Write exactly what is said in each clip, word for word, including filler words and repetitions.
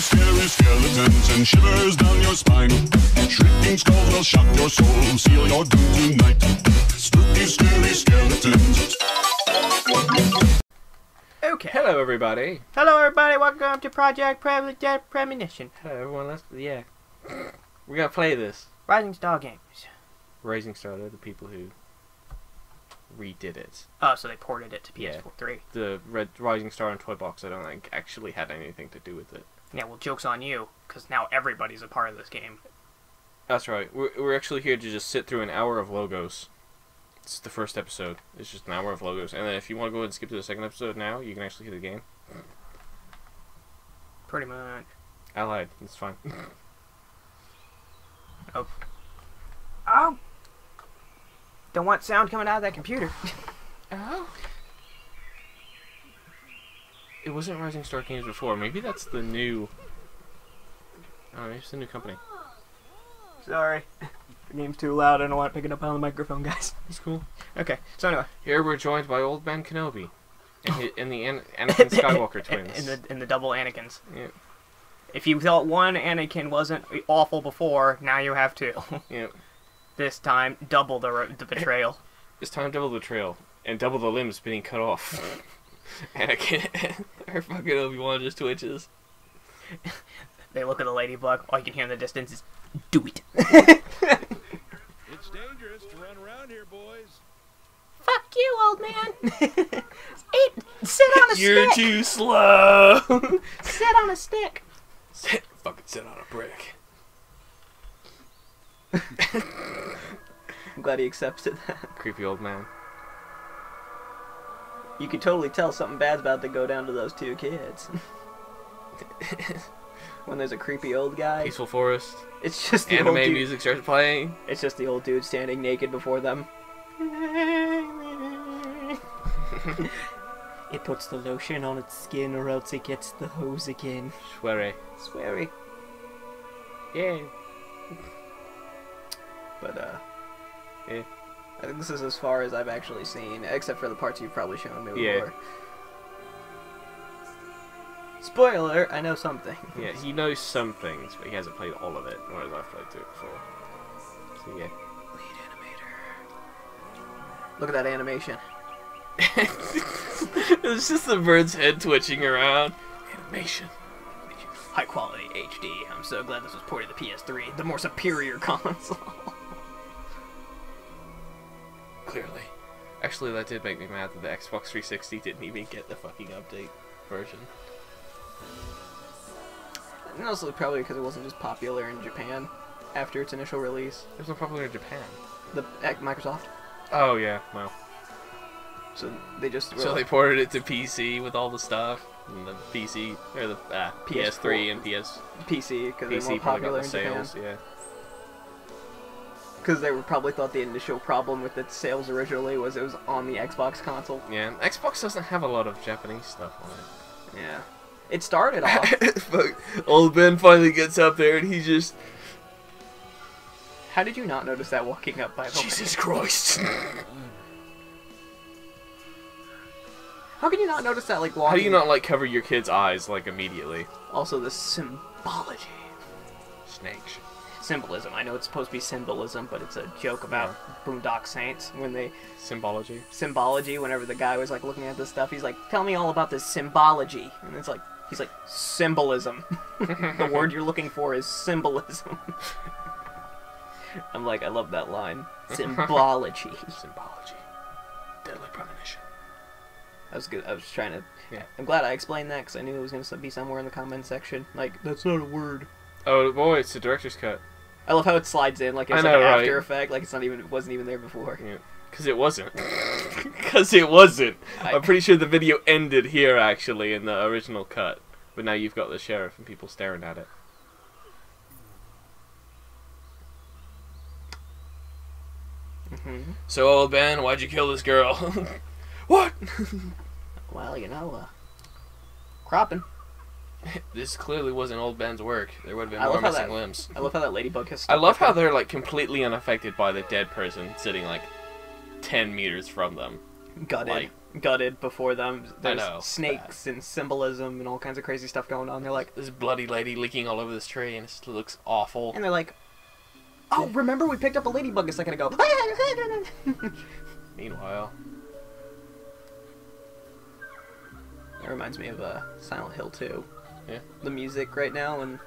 Creepy, scary skeletons and shivers down your spine. Shrieking skulls will shock your soul, seal your doom tonight. Spooky, scary skeletons. Okay. Hello, everybody. Hello, everybody. Welcome to Project Pre Dead Premonition. Hello, everyone. Let's yeah. We're gonna play this. Rising Star Games. Rising Star. They're the people who redid it. Oh, so they ported it to P S three. Yeah, the Red Rising Star and Toy Box, I don't think actually had anything to do with it. Yeah, well, joke's on you, because now everybody's a part of this game. That's right. We're, we're actually here to just sit through an hour of logos. It's the first episode. It's just an hour of logos. And then if you want to go ahead and skip to the second episode now, you can actually hit the game. Pretty much. I lied. It's fine. Oh. Oh! Don't want sound coming out of that computer. Oh. It wasn't Rising Star Games before. Maybe that's the new... Oh, maybe it's the new company. Sorry. The game's too loud. I don't want picking up on the microphone, guys. It's cool. Okay, so anyway. Here we're joined by Old Man Kenobi. And, his, and the An Anakin Skywalker twins. And the, and the double Anakins. Yeah. If you thought one Anakin wasn't awful before, now you have two. Yeah. This time, double the, the betrayal. This time, double the betrayal. And double the limbs being cut off. Anakin, her fucking Obi-Wan just twitches. They look at the ladybug. All you can hear in the distance is, do it. It's dangerous to run around here, boys. Fuck you, old man. Eat, sit on a You're stick. You're too slow. Sit on a stick. Sit, fucking sit on a brick. I'm glad he accepted that. Creepy old man. You could totally tell something bad's about to go down to those two kids. When there's a creepy old guy. Peaceful forest. It's just the anime old dude. Music starts playing. It's just the old dude standing naked before them. It puts the lotion on its skin, or else it gets the hose again. Swery. Swery. Yeah. But, uh, yeah. I think this is as far as I've actually seen, except for the parts you've probably shown me yeah. before. Spoiler, I know something. Yeah, he knows some things, but he hasn't played all of it, whereas I've played through it before. So, yeah. Lead animator. Look at that animation. It's just the bird's head twitching around. Animation. High quality H D. I'm so glad this was ported to the P S three, the more superior console. Clearly. Actually, that did make me mad that the Xbox three sixty didn't even get the fucking update version. And also probably because it wasn't just popular in Japan after its initial release. It was not popular in Japan. The at Microsoft. Oh yeah, wow. So they just so they ported it to P C with all the stuff. And the P C or the uh, P S three and P S P C because they're more popular in Japan. Yeah. Because they were probably thought the initial problem with its sales originally was it was on the Xbox console. Yeah, and Xbox doesn't have a lot of Japanese stuff on it. Yeah, it started off. But old Ben finally gets up there and he just. How did you not notice that walking up by? Jesus Christ. How can you not notice that, like, walking... How do you not, like, cover your kid's eyes, like, immediately? Also, the symbology. Snakes. Symbolism. I know it's supposed to be symbolism, but it's a joke about yeah. Boondock Saints when they... Symbology. Symbology. Whenever the guy was, like, looking at this stuff, he's like, tell me all about this symbology. And it's like, he's like, symbolism. The word you're looking for is symbolism. I'm like, I love that line. Symbology. Symbology. Deadly Premonition. I was good. I was trying to. Yeah. I'm glad I explained that because I knew it was going to be somewhere in the comment section. Like that's not a word. Oh boy, it's the director's cut. I love how it slides in like it's know, like an right? after effect. Like it's not even. It wasn't even there before. Yeah. Because it wasn't. Because it wasn't. I... I'm pretty sure the video ended here actually in the original cut, but now you've got the sheriff and people staring at it. Mm-hmm. So old Ben, why'd you kill this girl? What? Well, you know, uh, cropping. This clearly wasn't old Ben's work. There would have been I more missing that, limbs. I love how that ladybug has. I love how they're like completely unaffected by the dead person sitting like ten meters from them. Gutted. Like, gutted before them. There's I know, snakes bad. and symbolism and all kinds of crazy stuff going on. They're like, this bloody lady leaking all over this tree and it looks awful. And they're like, oh, remember we picked up a ladybug a second ago. Meanwhile. That reminds me of uh, Silent Hill two. Yeah. The music right now and...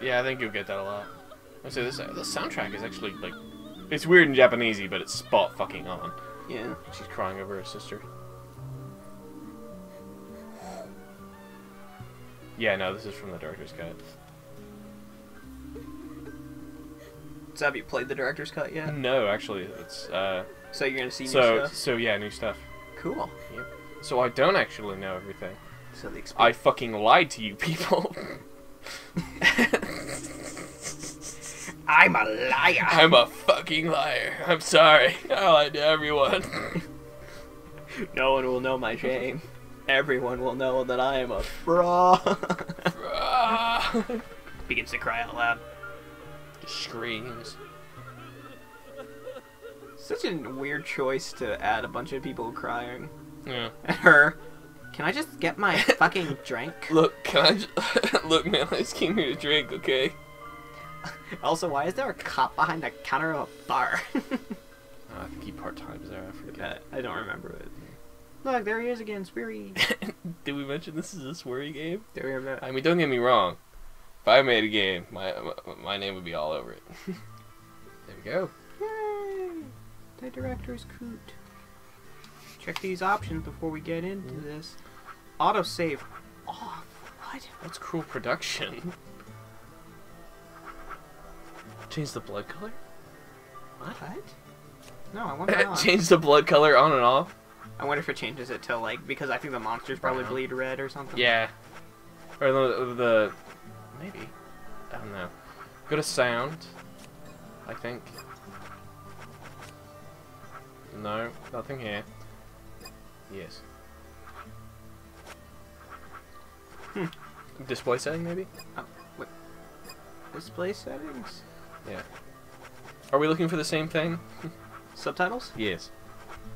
Yeah, I think you'll get that a lot. I say this, uh, the soundtrack is actually, like... It's weird and Japanesey, but it's spot fucking on. Yeah. She's crying over her sister. Yeah, no, this is from the director's cut. So have you played the director's cut yet? No, actually, it's, uh... So you're gonna see new so, stuff? So, yeah, new stuff. Cool. Yep. So I don't actually know everything. So the I fucking lied to you people. I'm a liar. I'm a fucking liar. I'm sorry. I lied to everyone. No one will know my shame. Everyone will know that I am a fraud. Begins to cry out loud. Screams. Such a weird choice to add a bunch of people crying. Yeah. And her. Can I just get my fucking drink? Look, can I just... Look, man, I just came here to drink, okay? Also, why is there a cop behind the counter of a bar? Oh, I think he part-times there, I forget. I don't remember it. Look, there he is again, Swery. Did we mention this is a Swery game? Did we ever... I mean, don't get me wrong. If I made a game, my my, my name would be all over it. There we go. Yay! The director's coot. Check these options before we get into this. Autosave. Oh, what? That's cool production. Change the blood color? What? What? No, I want it on. Change the blood color on and off? I wonder if it changes it to, like, because I think the monsters probably bleed red or something. Yeah. Or the... the maybe. I don't know. Go to sound, I think. No, nothing here. Yes. Hmm. Display setting, maybe? Oh, wait. Display settings? Yeah. Are we looking for the same thing? Subtitles? Yes.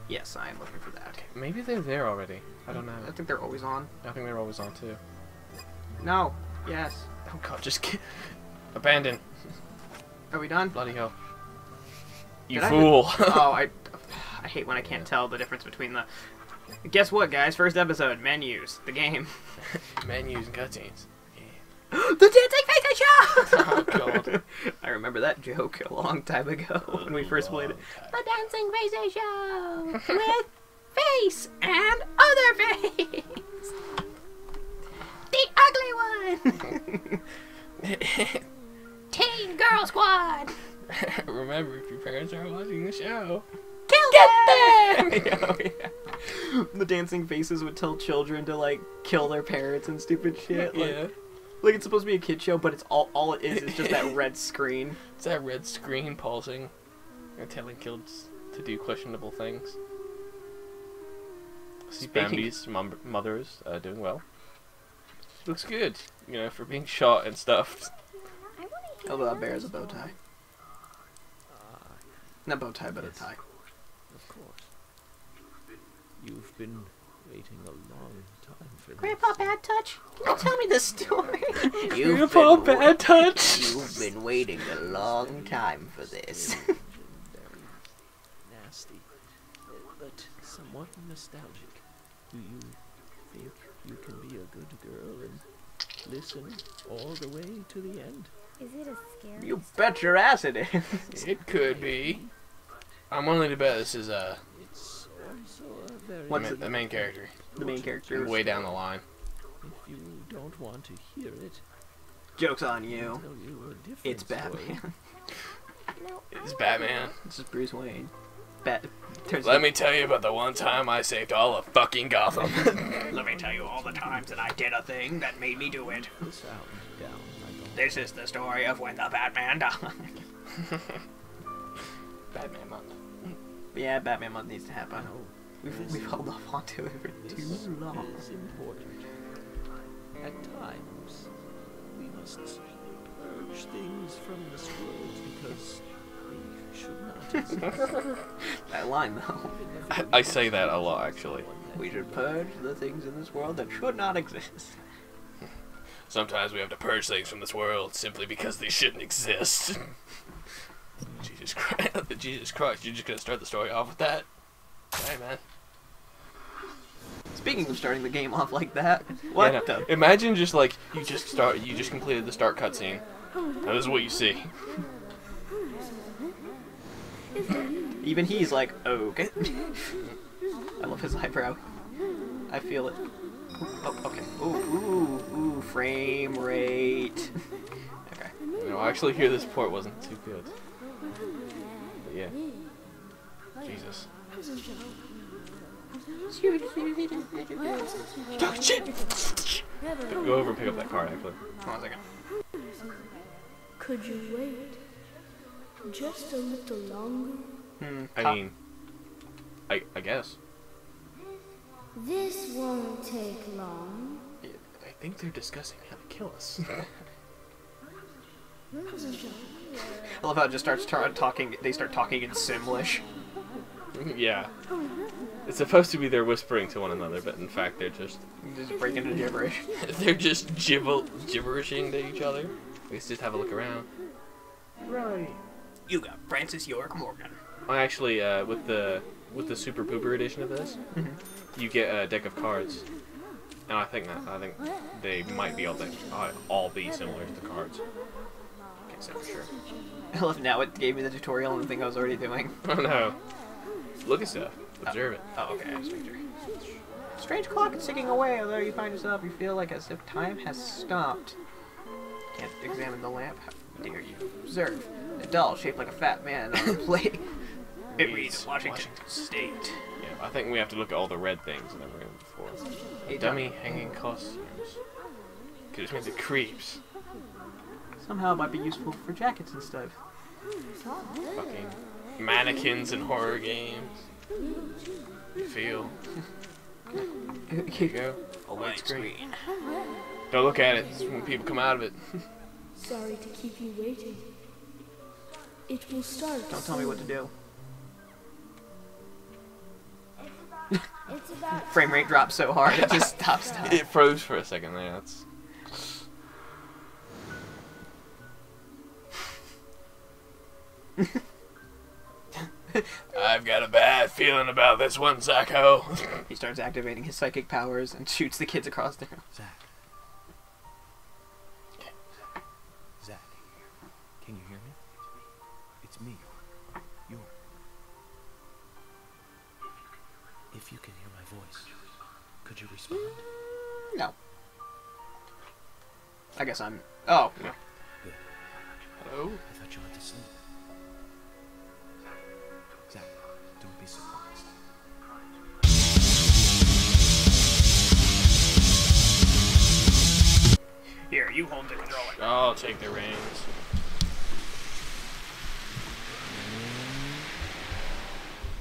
Yes, I am looking for that. Okay. Maybe they're there already. I don't know. I think they're always on. I think they're always on, too. No. Yes. Oh, God, just kid. Abandon. Are we done? Bloody hell. You Did fool. I oh, I... I hate when I can't yeah. tell the difference between the... Guess what, guys? First episode, menus, the game. Menus and cutscenes. Yeah. The Dancing Face Show! Oh, God. I remember that joke a long time ago when we first played it. Time. The Dancing Face Show! With face and other face! The ugly one! Teen Girl Squad! Remember, if your parents are watching the show... Kill them! Oh, yeah. The dancing faces would tell children to, like, kill their parents and stupid shit. Like, yeah. Like, it's supposed to be a kid show, but it's all all it is is just that red screen. It's that red screen pulsing and telling kids to do questionable things. See Bambi's mom mother's uh, doing well. Looks good, you know, for being shot and stuff. Although that bear has a bow tie. Not bow tie, but yes. a tie. You've been waiting a long time for this. Grandpa Bad Touch, can you tell me the story? Grandpa Bad Touch! You've been waiting a long time for this. Very nasty, but somewhat nostalgic. Do you think you can be a good girl and listen all the way to the end? Is it a scary You story? Bet your ass it is. It could be. I'm willing to bet this is a... Uh, What's the, the main character? The main character. Way down the line. If you don't want to hear it, joke's on you. you it's Batman. no, it's Batman. This is Bruce Wayne. Bat. Turns Let me tell you about the one time I saved all of fucking Gotham. Let me tell you all the times that I did a thing that made me do it. This is the story of when the Batman died. Batman month. Yeah, Batman month needs to happen. We've, we've held off onto it for too long. This is important. At times, we must purge things from this world because they should not. That line, though. I, I say that a lot, actually. We should purge the things in this world that should not exist. Sometimes we have to purge things from this world simply because they shouldn't exist. Jesus Christ, Jesus Christ, you're just gonna start the story off with that? Hey, man. Speaking of starting the game off like that, what yeah, no. the... Imagine just like, you just start, you just completed the start cutscene. That is what you see. Even he's like, oh, okay. I love his eyebrow. I feel it. Oh, okay. Ooh, ooh, ooh, frame rate. Okay. No, actually here this port wasn't too good. But yeah. Jesus. Talk shit! Go over and pick up that card, actually. Hold on a second. Could you wait just a little longer? Hmm. I Top. mean, I I guess. This won't take long. Yeah, I think they're discussing how to kill us. I love how it just starts talking. They start talking in Simlish. Yeah. It's supposed to be they're whispering to one another, but in fact they're just just breaking into gibberish. They're just gibble gibberishing to each other. Let's just have a look around. Right. You got Francis York Morgan. I actually, uh, with the with the super pooper edition of this, you get a deck of cards, and I think that I think they might be all they, uh, all be similar to the cards. Can't say for sure. I love now it gave me the tutorial on the thing I was already doing. Oh no. Look at stuff. Observe it. Oh, okay. I just made sure. Strange clock is ticking away. Although you find yourself, you feel like as if time has stopped. Can't examine the lamp. How dare you? Observe. A doll shaped like a fat man on a plate. It reads Washington, Washington State. Yeah, I think we have to look at all the red things in the room before. A dummy hanging costumes. Could have meant the creeps. Somehow it might be useful for jackets and stuff. Fucking mannequins in horror games. Feel. Here you go. A white screen. Don't look at it. It's when people come out of it. Sorry to keep you waiting. It will start. Don't tell me what to do. Frame rate drops so hard it just stops time. It froze for a second there. That's. I've got a bad feeling about this one, Zacko. He starts activating his psychic powers and shoots the kids across the room. Zach. Okay. Zach. Can you hear me? It's me. You're. If you can hear my voice, could you respond? Mm, no. I guess I'm. Oh. Yeah. Good. Hello? I thought you went to sleep. Zach, don't be surprised. Here, you hold the controller. I'll take the reins.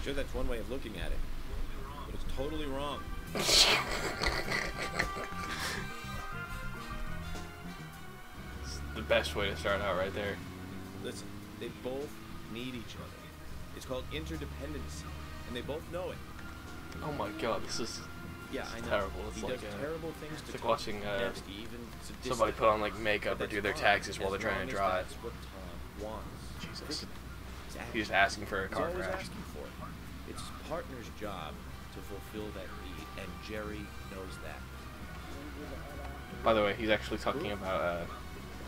Sure, that's one way of looking at it, but it's totally wrong. It's the best way to start out, right there. Listen, they both need each other. It's called interdependency, and they both know it. Oh my God, this is yeah, this is terrible. It's he like uh, terrible things to it's like watching uh, somebody put on like makeup or do their taxes while they're trying to drive. Jesus, exactly. He's just asking for a car crash. Asking for it. It's his partner's job to fulfill that need, and Jerry knows that. By the way, he's actually talking about. Uh,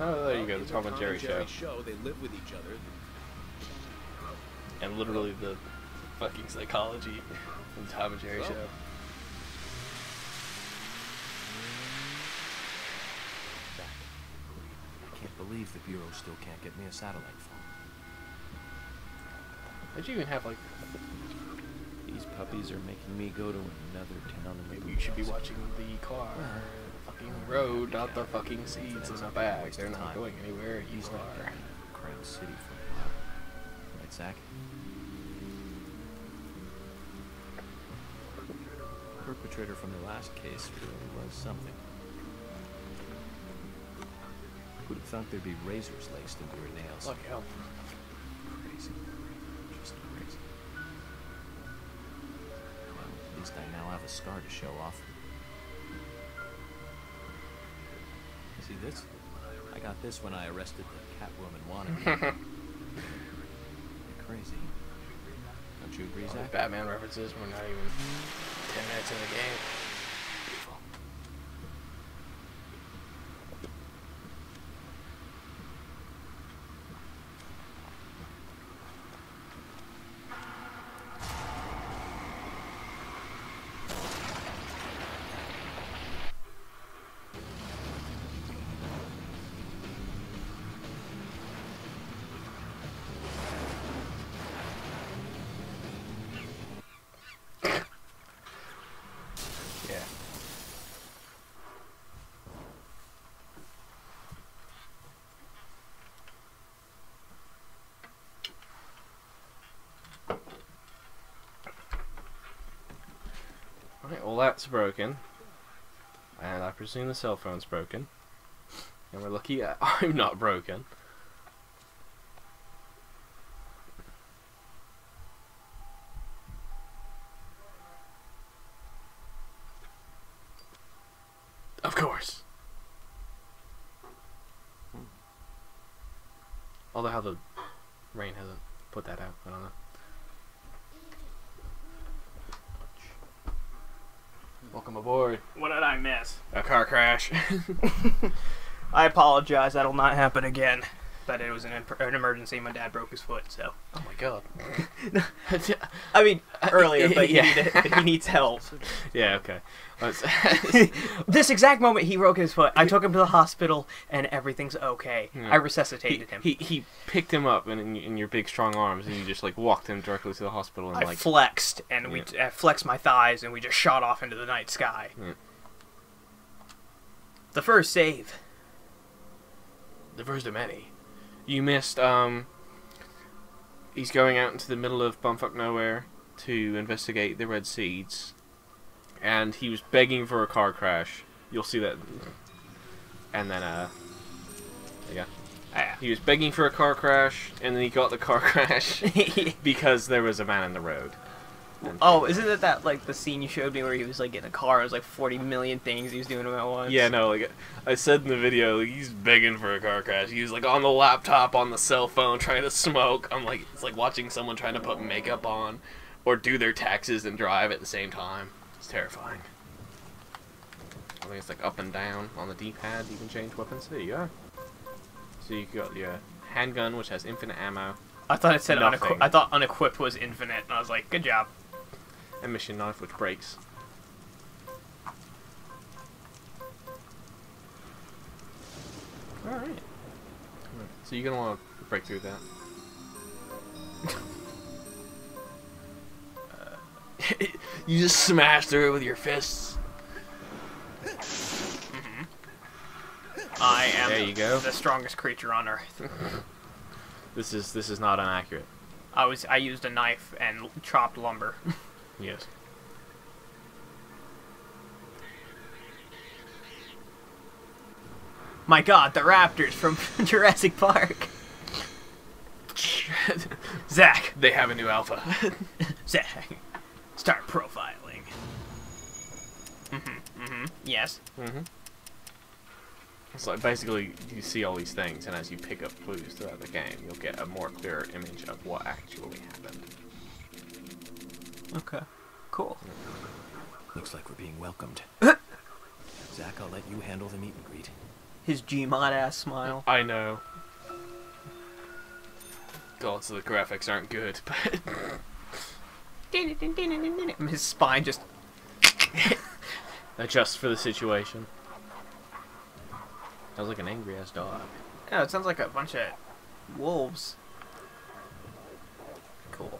oh, there you go. They're talking Tom about Jerry's Jerry show. show. They live with each other. And literally the fucking psychology in the Tom and Jerry well. show. I can't believe the Bureau still can't get me a satellite phone. How'd you even have, like... These puppies are making me go to another town in the Maybe you should be watching the car. The fucking road, not the fucking seats in the back. They're not going anywhere. You are. Crime City for a while. Right, Zach? Perpetrator from the last case really was something. Who'd have thought there'd be razors laced into your nails? Look out! Crazy. least I now have a scar to show off. See this? I got this when I arrested the Catwoman wannabe. Crazy. Don't you agree, Zach? All the Batman references, we're not even ten minutes in the game. Beautiful. All that's broken, and I presume the cell phone's broken, and we're lucky I'm not broken. Of course. Although how the rain hasn't put that out, I don't know. Welcome aboard. What did I miss? A car crash. I apologize. That'll not happen again. But it was an, an emergency. My dad broke his foot, so. Oh my god. I mean, earlier, but yeah. he, needed, he needs help. Yeah, okay. This exact moment he broke his foot, I took him to the hospital, and everything's okay. Yeah. I resuscitated he, him. He, he picked him up in, in your big, strong arms, and you just, like, walked him directly to the hospital. And I like, flexed, and yeah. we I flexed my thighs, and we just shot off into the night sky. Yeah. The first save. The first of many. You missed, um, he's going out into the middle of bumfuck nowhere to investigate the Red Seeds, and he was begging for a car crash. You'll see that. And then, uh, there you go. Ah. He was begging for a car crash, and then he got the car crash because there was a man in the road. And oh, isn't it that, like, the scene you showed me where he was, like, in a car, it was, like, forty million things he was doing at once? Yeah, no, like, I said in the video, like, he's begging for a car crash. He was, like, on the laptop, on the cell phone, trying to smoke. I'm, like, it's like watching someone trying to put makeup on or do their taxes and drive at the same time. It's terrifying. I think it's, like, up and down on the D-pad. You can change weapons. There you go. So you got your handgun, which has infinite ammo. I thought it said unequipped. I thought unequipped was infinite, and I was like, good job. And mission knife, which breaks. Alright. All right. So you're gonna want to break through that. uh, you just smash through it with your fists. Mm-hmm. I am there you go. the strongest creature on Earth. This is this is not inaccurate. I was I used a knife and chopped lumber. Yes. My God, the raptors from Jurassic Park. Zach. They have a new alpha. Zach, start profiling. Mm-hmm. Mm-hmm. Yes. Mm-hmm. So basically, you see all these things, and as you pick up clues throughout the game, you'll get a more clearer image of what actually happened. Okay. Cool. Looks like we're being welcomed. Zach, I'll let you handle the meet and greet. His Gmod ass smile. I know. God, so the graphics aren't good, but... His spine just... Adjusts for the situation. Sounds like an angry-ass dog. Yeah, it sounds like a bunch of wolves. Cool.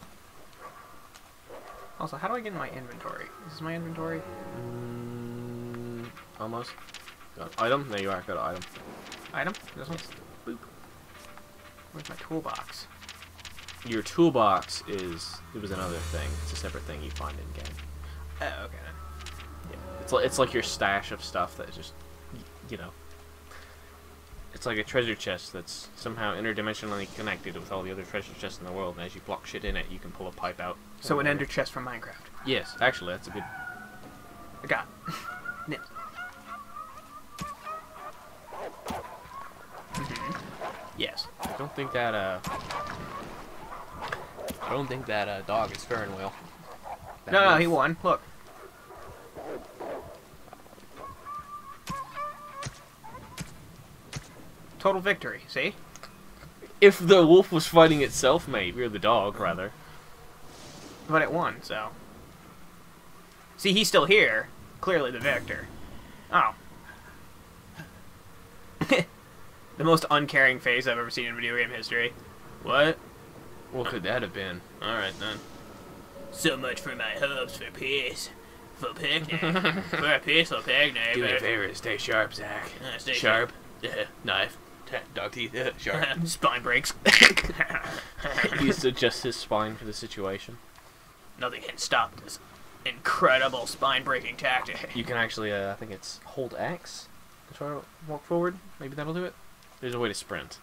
Also, how do I get in my inventory? Is this my inventory? Mm, almost. Got item? There you are. Got an item. Item? This one? Boop. Where's my toolbox? Your toolbox is... It was another thing. It's a separate thing you find in-game. Oh, okay. Yeah. It's, it's like your stash of stuff that just, you know... it's like a treasure chest that's somehow interdimensionally connected with all the other treasure chests in the world, and as you block shit in it, you can pull a pipe out. So an ender chest from Minecraft. Yes, actually, that's a good... I got it. Yes. I don't think that, uh... I don't think that, uh, dog is faring well. That no, no, he won. Look. Total victory, see? If the wolf was fighting itself, mate, or the dog, rather. But it won, so. See, he's still here. Clearly the victor. Oh. The most uncaring face I've ever seen in video game history. What? What could that have been? Alright, then. So much for my hubs for peace. For picnic. For a peaceful picnic. Do me a favor, stay sharp, Zach. Uh, stay sharp. sharp. Uh, knife. Dog teeth. Uh, sharp. Spine breaks. Used to adjust his spine for the situation. Nothing can stop this incredible spine-breaking tactic. You can actually, uh, I think it's hold X. Try to walk forward. Maybe that'll do it. There's a way to sprint.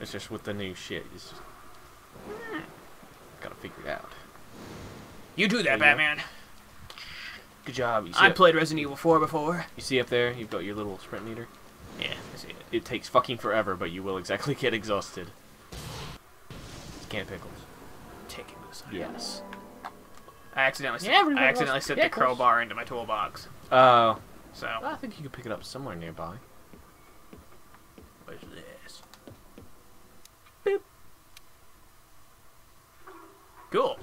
It's just with the new shit. It's just... Gotta figure it out. You do that, there Batman. You go. Good job. You see I up... played Resident Evil four before. You see up there? You've got your little sprint meter. Yeah, I see it. It takes fucking forever, but you will exactly get exhausted. It's canned pickles. Taking this. Yes. I accidentally. Yeah, I accidentally set yeah, the crowbar into my toolbox. Oh. Uh, so. Well, I think you could pick it up somewhere nearby. Where's this? Boop. Cool.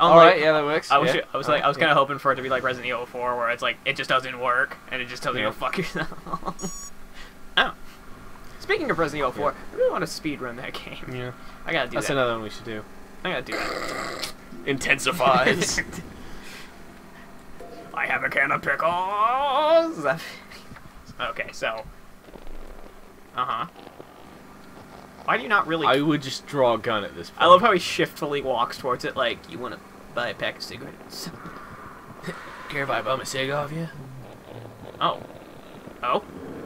All like, right, yeah, that works. I was, yeah. I was like, right, I was kind of yeah. hoping for it to be like Resident Evil four, where it's like it just doesn't work and it just tells yeah. you to fuck yourself. Oh. Speaking of Resident Evil four, yeah. I really want to speed run that game. Yeah. I gotta do That's that. That's another one we should do. I gotta do that. Intensifies. I have a can of pickles. Okay, so. Uh huh. Why do you not really? I would just draw a gun at this point. I love how he shiftily walks towards it, like you want to buy a pack of cigarettes. Care if I bum a cig off you? Oh. Oh.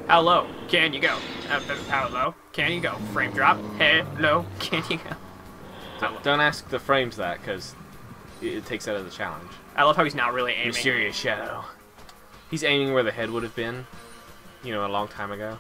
How low can you go? How low can you go? Frame drop. Hello, can you go? Don't, don't ask the frames that, because it takes out of the challenge. I love how he's not really aiming. Mysterious shadow. He's aiming where the head would have been, you know, a long time ago.